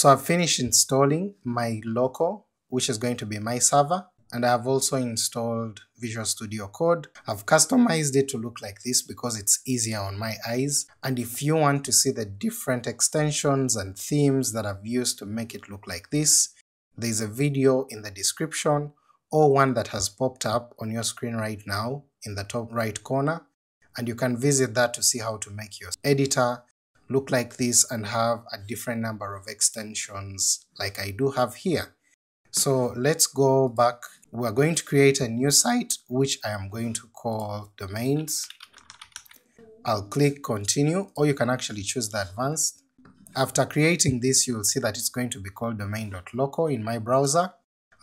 So I've finished installing my local, which is going to be my server, and I've also installed Visual Studio Code. I've customized it to look like this because it's easier on my eyes. And if you want to see the different extensions and themes that I've used to make it look like this, there's a video in the description or one that has popped up on your screen right now in the top right corner, and you can visit that to see how to make your editor look like this and have a different number of extensions like I do have here. So let's go back. We're going to create a new site, which I am going to call domains. I'll click continue, or you can actually choose the advanced. After creating this, you'll see that it's going to be called domain.local in my browser.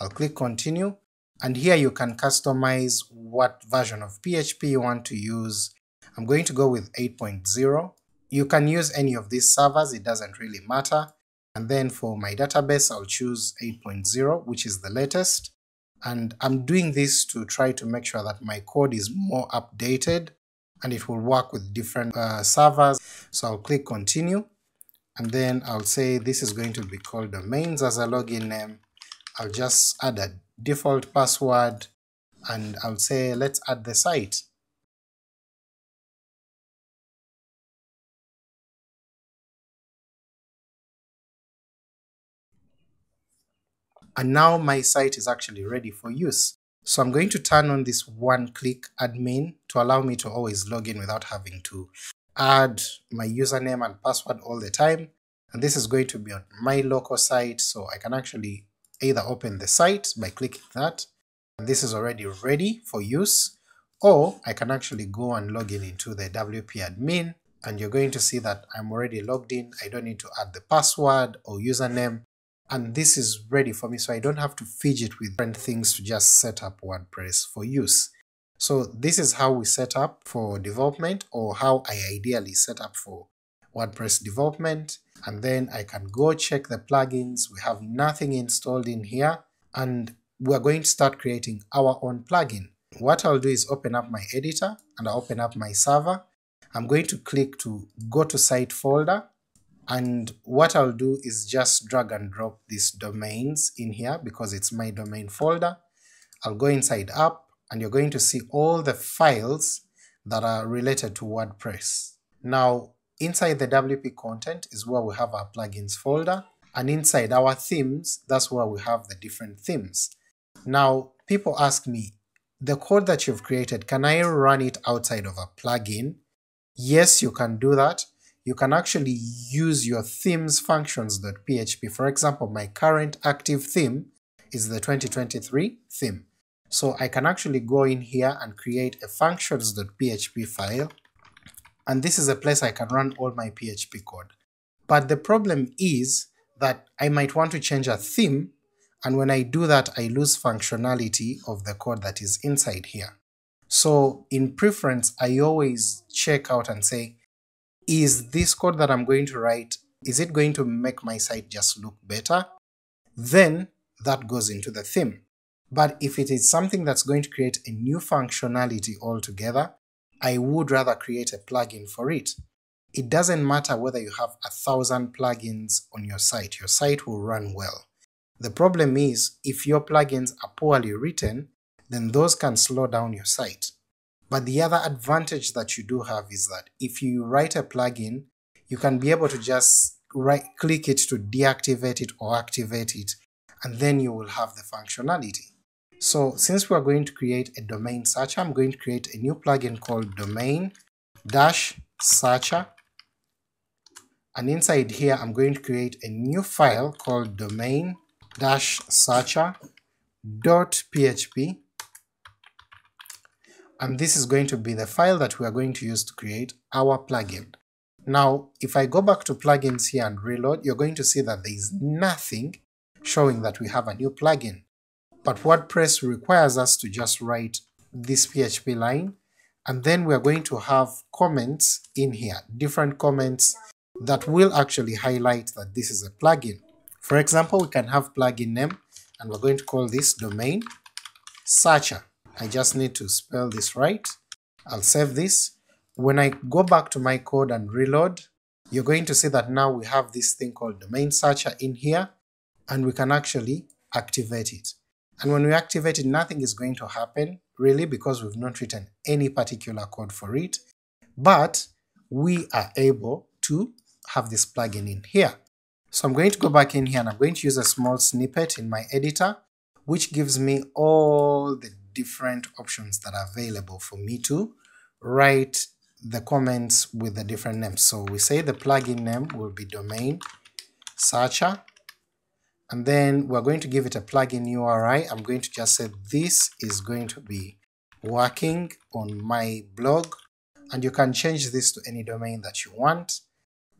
I'll click continue, and here you can customize what version of PHP you want to use. I'm going to go with 8.0. You can use any of these servers, it doesn't really matter. And then for my database, I'll choose 8.0, which is the latest. And I'm doing this to try to make sure that my code is more updated and it will work with different servers. So I'll click continue, and then I'll say this is going to be called domains as a login name. I'll just add a default password, and I'll say let's add the site. And now my site is actually ready for use. So I'm going to turn on this one-click admin to allow me to always log in without having to add my username and password all the time. And this is going to be on my local site, so I can actually either open the site by clicking that, and this is already ready for use, or I can actually go and log in into the WP admin, and you're going to see that I'm already logged in. I don't need to add the password or username. And this is ready for me, so I don't have to fidget with different things to just set up WordPress for use. So this is how we set up for development, or how I ideally set up for WordPress development. And then I can go check the plugins. We have nothing installed in here, and we're going to start creating our own plugin. What I'll do is open up my editor, and I'll open up my server. I'm going to click to go to site folder. And what I'll do is just drag and drop these domains in here because it's my domain folder. I'll go inside app, and you're going to see all the files that are related to WordPress. Now, inside the WP content is where we have our plugins folder, and inside our themes, that's where we have the different themes. Now, people ask me, the code that you've created, can I run it outside of a plugin? Yes, you can do that. You can actually use your themes functions.php. For example, my current active theme is the 2023 theme. So I can actually go in here and create a functions.php file, and this is a place I can run all my PHP code. But the problem is that I might want to change a theme, and when I do that, I lose functionality of the code that is inside here. So in preference, I always check out and say, is this code that I'm going to write, is it going to make my site just look better? Then that goes into the theme. But if it is something that's going to create a new functionality altogether, I would rather create a plugin for it. It doesn't matter whether you have 1,000 plugins on your site will run well. The problem is if your plugins are poorly written, then those can slow down your site. But the other advantage that you do have is that if you write a plugin, you can be able to just right-click it to deactivate it or activate it, and then you will have the functionality. So since we are going to create a domain searcher, I'm going to create a new plugin called domain-searcher. And inside here, I'm going to create a new file called domain-searcher.php. And this is going to be the file that we are going to use to create our plugin. Now, if I go back to plugins here and reload, you're going to see that there is nothing showing that we have a new plugin. But WordPress requires us to just write this PHP line, and then we're going to have comments in here, different comments that will actually highlight that this is a plugin. For example, we can have plugin name, and we're going to call this domain searcher. I just need to spell this right. I'll save this. When I go back to my code and reload, you're going to see that now we have this thing called domain searcher in here, and we can actually activate it. And when we activate it, nothing is going to happen really, because we've not written any particular code for it, but we are able to have this plugin in here. So I'm going to go back in here and I'm going to use a small snippet in my editor, which gives me all the different options that are available for me to write the comments with the different names. So we say the plugin name will be domain searcher, and then we're going to give it a plugin URI. I'm going to just say this is going to be working on my blog, and you can change this to any domain that you want.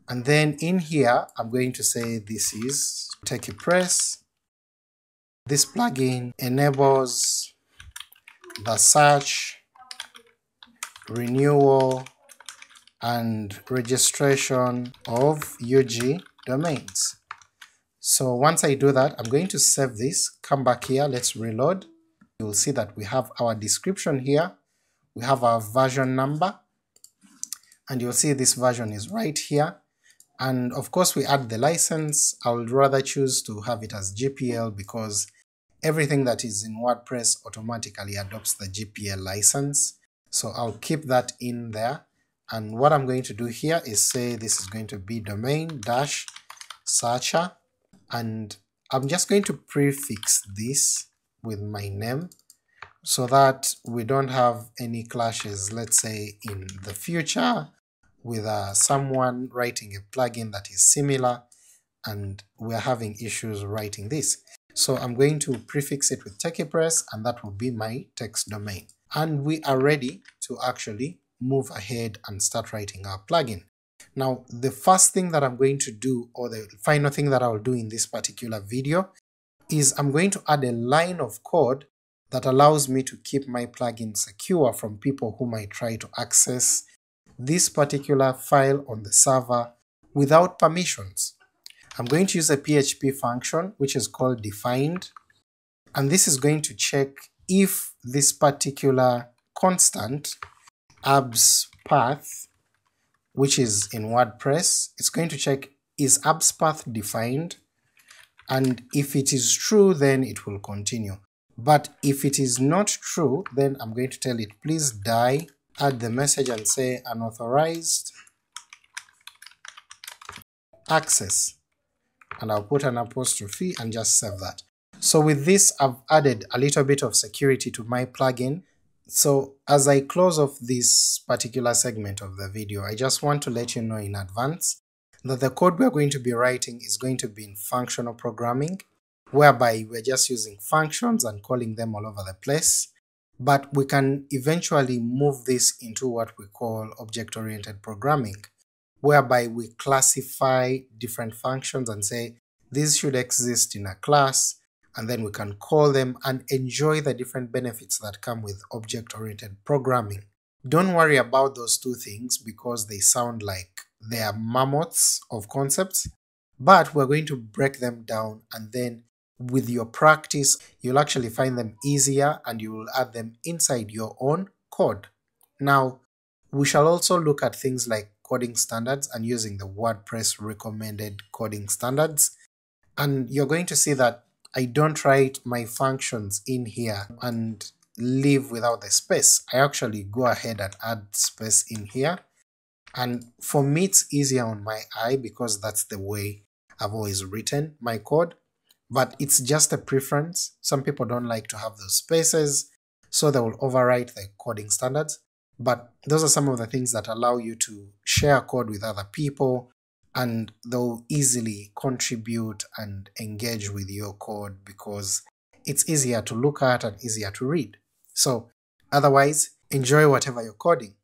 And then in here, I'm going to say this is TechiePress. This plugin enables the search, renewal, and registration of UG domains. So once I do that, I'm going to save this, come back here, let's reload. You'll see that we have our description here, we have our version number, and you'll see this version is right here. And of course we add the license. I would rather choose to have it as GPL, because everything that is in WordPress automatically adopts the GPL license. So I'll keep that in there. And what I'm going to do here is say this is going to be domain-searcher, and I'm just going to prefix this with my name so that we don't have any clashes, let's say in the future, with someone writing a plugin that is similar and we're having issues writing this. So I'm going to prefix it with TechiePress, and that will be my text domain. And we are ready to actually move ahead and start writing our plugin. Now, the first thing that I'm going to do, or the final thing that I'll do in this particular video, is I'm going to add a line of code that allows me to keep my plugin secure from people who might try to access this particular file on the server without permissions. I'm going to use a PHP function which is called defined, and this is going to check if this particular constant abs path, which is in WordPress, it's going to check is abs path defined, and if it is true then it will continue. But if it is not true, then I'm going to tell it please die, add the message and say unauthorized access, and I'll put an apostrophe and just save that. So with this, I've added a little bit of security to my plugin. So as I close off this particular segment of the video, I just want to let you know in advance that the code we're going to be writing is going to be in functional programming, whereby we're just using functions and calling them all over the place, but we can eventually move this into what we call object-oriented programming, whereby we classify different functions and say these should exist in a class, and then we can call them and enjoy the different benefits that come with object-oriented programming. Don't worry about those two things, because they sound like they are mammoths of concepts, but we're going to break them down, and then with your practice, you'll actually find them easier and you will add them inside your own code. Now, we shall also look at things like coding standards and using the WordPress recommended coding standards. And you're going to see that I don't write my functions in here and leave without the space. I actually go ahead and add space in here. And for me, it's easier on my eye because that's the way I've always written my code. But it's just a preference. Some people don't like to have those spaces, so they will overwrite the coding standards. But those are some of the things that allow you to share code with other people, and they'll easily contribute and engage with your code because it's easier to look at and easier to read. So otherwise, enjoy whatever you're coding.